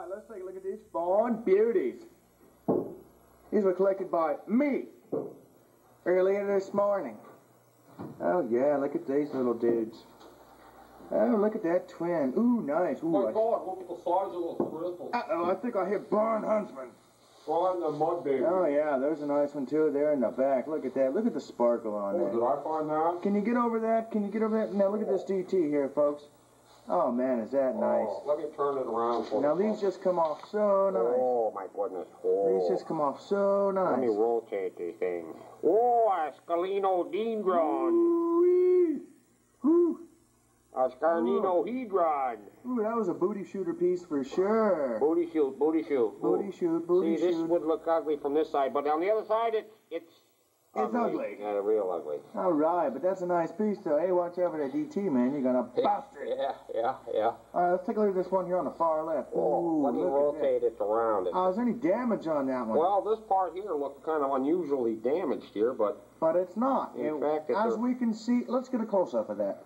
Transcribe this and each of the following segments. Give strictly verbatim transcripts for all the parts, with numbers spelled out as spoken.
All right, let's take a look at these barn beauties. These were collected by me earlier this morning. Oh, yeah, look at these little dudes. Oh, look at that twin. Ooh, nice. Ooh, my I... God, look at the size of those crystals. Uh-oh, I think I hear Brian Huntsman. Brian the Mud Baby. Oh, yeah, there's a nice one, too, there in the back. Look at that. Look at the sparkle on oh, that. Did I find that? Can you get over that? Can you get over that? Now, look at this D T here, folks. Oh, man, is that nice. Oh, let me turn it around for you. Now, these time. just come off so nice. Oh, my goodness. Oh. These just come off so nice. Let me rotate these things. Oh, a scalenodendron. Ooh-wee. Ooh. A scalenodendron. Ooh, that was a booty shooter piece for sure. Booty shoot, booty shoot. Ooh. Booty shoot, booty See, shoot. See, this would look ugly from this side, but on the other side, it, it's... It's ugly. ugly. Yeah, real ugly. All right, but that's a nice piece, though. Hey, watch out for that D T, man. You're going to bust it. Yeah, yeah, yeah. All right, let's take a look at this one here on the far left. Oh, Ooh, let me rotate it around. It. Uh, is there any damage on that one? Well, this part here looked kind of unusually damaged here, but... But it's not. In it, fact, it's As a... we can see... Let's get a close-up of that.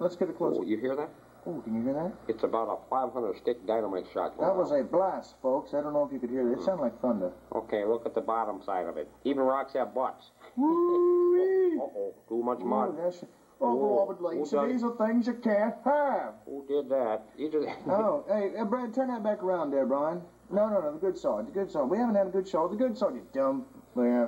Let's get a close-up. Oh, you hear that? Oh, can you hear that? It's about a five hundred stick dynamite shot. That was a blast, folks. I don't know if you could hear it. It sounded like thunder. Okay, look at the bottom side of it. Even rocks have butts. Woo-wee! Uh-oh, too much mud. Ooh, oh, oh, like, so these are things you can't have. Who did that? Oh, hey, hey, Brad, turn that back around there, Brian. No, no, no, the good side, the good side. We haven't had a good show. The good side, you dumb. Yeah.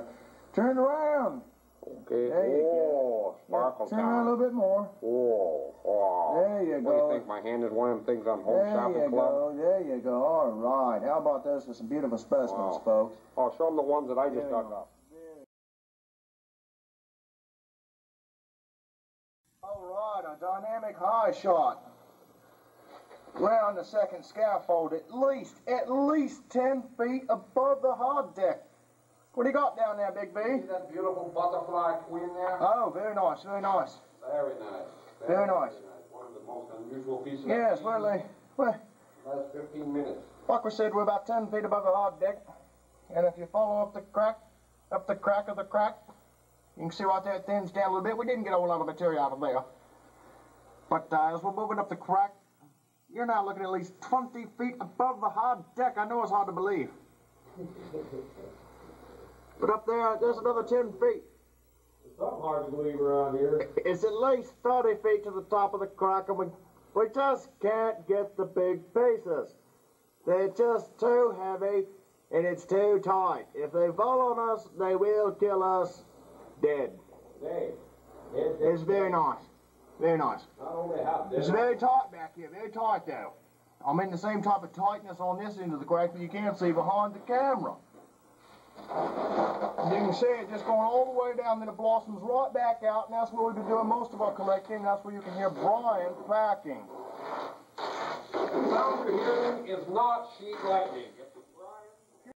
Turn around. Okay. There you oh, go. Sparkle yeah, turn around a little bit more. Oh, oh. There you what go. What do you think? My hand is one of them things on Home there Shopping Club. There you go. There you go. All right. How about those for some beautiful specimens, wow. folks? Oh, show them the ones that I there just dug up. All right, a dynamic high shot. Round the second scaffold, at least, at least ten feet above the hard deck. What do you got down there, Big B? See that beautiful butterfly queen there? Oh, very nice, very nice. Very nice. Very, very nice. nice. One of the most unusual pieces. Yes, well, they, well. That's fifteen minutes. Like we said, we're about ten feet above the hard deck. And if you follow up the crack, up the crack of the crack, you can see right there it thins down a little bit. We didn't get a whole lot of material out of there. But uh, as we're moving up the crack, you're now looking at least twenty feet above the hard deck. I know it's hard to believe. But up there, there's another ten feet. It's not hard to believe around here. It's at least thirty feet to the top of the crack, and we, we just can't get the big pieces. They're just too heavy, and it's too tight. If they fall on us, they will kill us dead. Dead. dead, dead it's very dead. nice. Very nice. Not only how dead. It's very tight back here, very tight, though. I mean, the same type of tightness on this end of the crack that you can see behind the camera. You can see it just going all the way down, then it blossoms right back out, and that's where we've been doing most of our collecting. That's where you can hear Brian cracking. The sound you're hearing is not sheet lightning. It's Brian.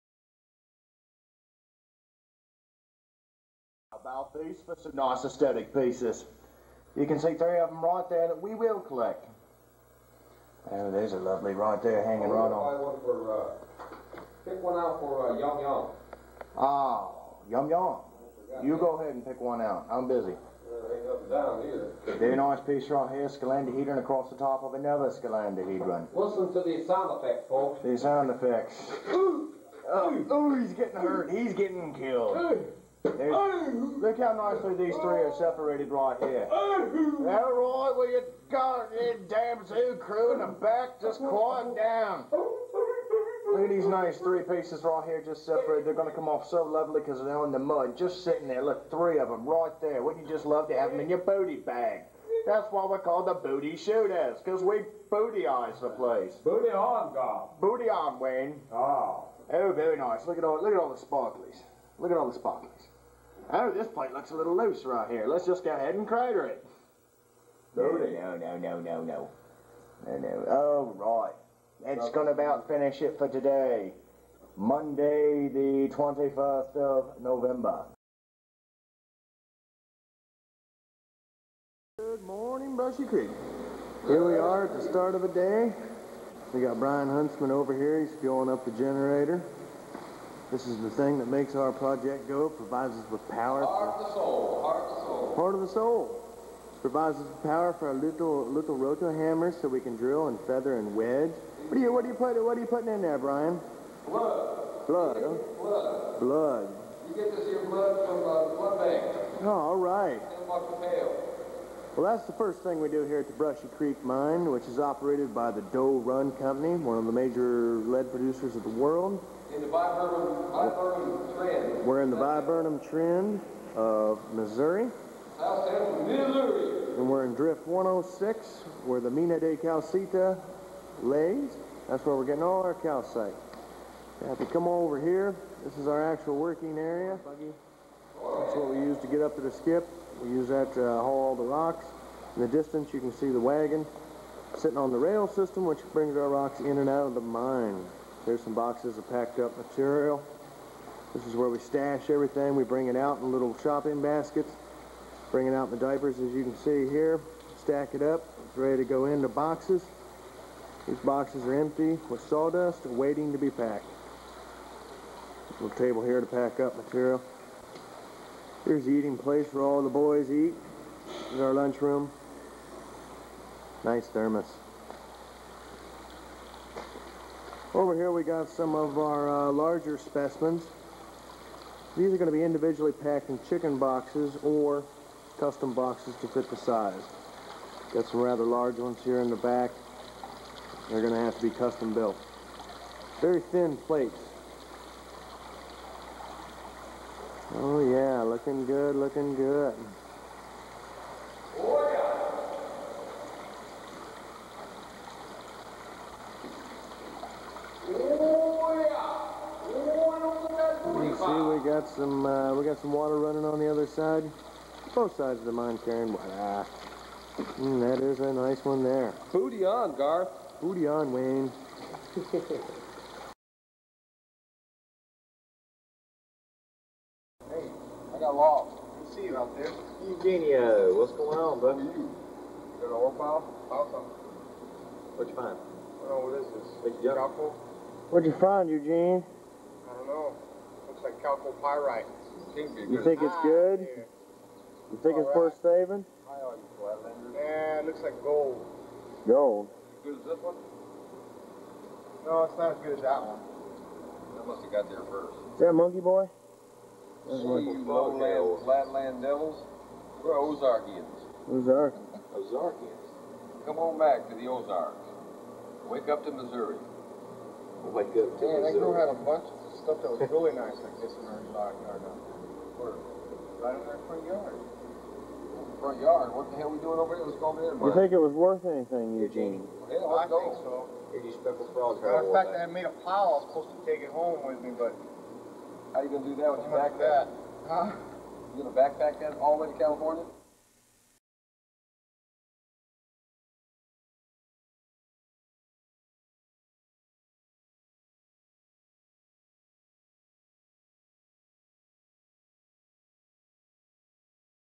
About these for some nice aesthetic pieces. You can see three of them right there that we will collect. Oh, there's a lovely right there hanging right on. One for, uh, pick one out for uh, Yum Yum. Ah, Yum Yum. You go ahead and pick one out. I'm busy. It ain't up and down either. Very nice piece right here, scalandahedron across the top of another scalandahedron. Listen to these sound effects, folks. These sound effects. Ooh, oh, oh, he's getting hurt. He's getting killed. There's, look how nicely these three are separated right here. All right, well, you got it, damn zoo crew in the back. Just quiet down. Look at these nice three pieces right here just separated. They're going to come off so lovely because they're in the mud. Just sitting there. Look, three of them right there. Wouldn't you just love to have them in your booty bag? That's why we're called the booty shooters, because we booty-eyes the place. Booty on, God. Booty on, Wayne. Oh. Oh, very nice. Look at all, look at all the sparklies. Look at all the sparklies. Oh, this plate looks a little loose right here. Let's just go ahead and crater it. Booty. No, no, no, no, no. No, no. Oh, right. It's going to about finish it for today, Monday the twenty-first of November. Good morning, Brushy Creek. Here we are at the start of a day. We got Brian Huntsman over here. He's fueling up the generator. This is the thing that makes our project go, provides us with power. Heart of the soul, heart of the soul. Heart of the soul. Provides us power for a little little roto hammer so we can drill and feather and wedge. What do you what do you put what are you putting in there, Brian? Blood. Blood. You blood. Blood. You get this here blood from uh, blood bank. Oh, all right. Well, that's the first thing we do here at the Brushy Creek Mine, which is operated by the Doe Run Company, one of the major lead producers of the world. In the Viburnum, Viburnum Trend. We're in the Viburnum Trend of Missouri. South Central Missouri. And we're in Drift one oh six, where the Mina de Calcita lays. That's where we're getting all our calcite. You have to come over here. This is our actual working area. Buggy. That's what we use to get up to the skip. We use that to haul all the rocks. In the distance, you can see the wagon sitting on the rail system, which brings our rocks in and out of the mine. There's some boxes of packed up material. This is where we stash everything. We bring it out in little shopping baskets. Bring it out in the diapers, as you can see here. Stack it up. It's ready to go into boxes. These boxes are empty with sawdust, waiting to be packed. Little table here to pack up material. Here's the eating place where all the boys eat. This is our lunchroom. Nice thermos. Over here we got some of our uh, larger specimens. These are going to be individually packed in chicken boxes or custom boxes to fit the size. Got some rather large ones here in the back. They're going to have to be custom built. Very thin plates. Oh yeah, looking good, looking good. Got some, uh, we got some water running on the other side. Both sides of the mine carrying water. Ah, mm, that is a nice one there. Booty on, Garth. Booty on, Wayne. Hey, I got lost. Good to see you out there. Eugenio, what's going on, bud? How are you? You got an ore pile? Awesome. What'd you find? Well, what is this? What'd you, What'd you find, Eugene? I don't know. Like pyrite. You think it's good? Yeah. You think All it's right. worth saving? Yeah, it looks like gold. Gold? As good as this one? No, it's not as good as that one. That must have got there first. Is that Monkey Boy? That's Monkey Boy. Lowland, Flatland Devils. We're Ozarkians. Ozark. Ozarkians. Come on back to the Ozarks. Wake up to Missouri. Wake up to Missouri. Yeah, that girl had a bunch of stuff that was really nice like this in our yard. Right in our front yard. Front yard? What the hell are we doing over there? Let's go over there. You think it was worth anything, Eugene? Yeah, well, I think so. You speckled frogs. Matter of fact, I made a pile. I was supposed to take it home with me, but how you gonna do that with your backpack? Huh? You gonna backpack that all the way to California?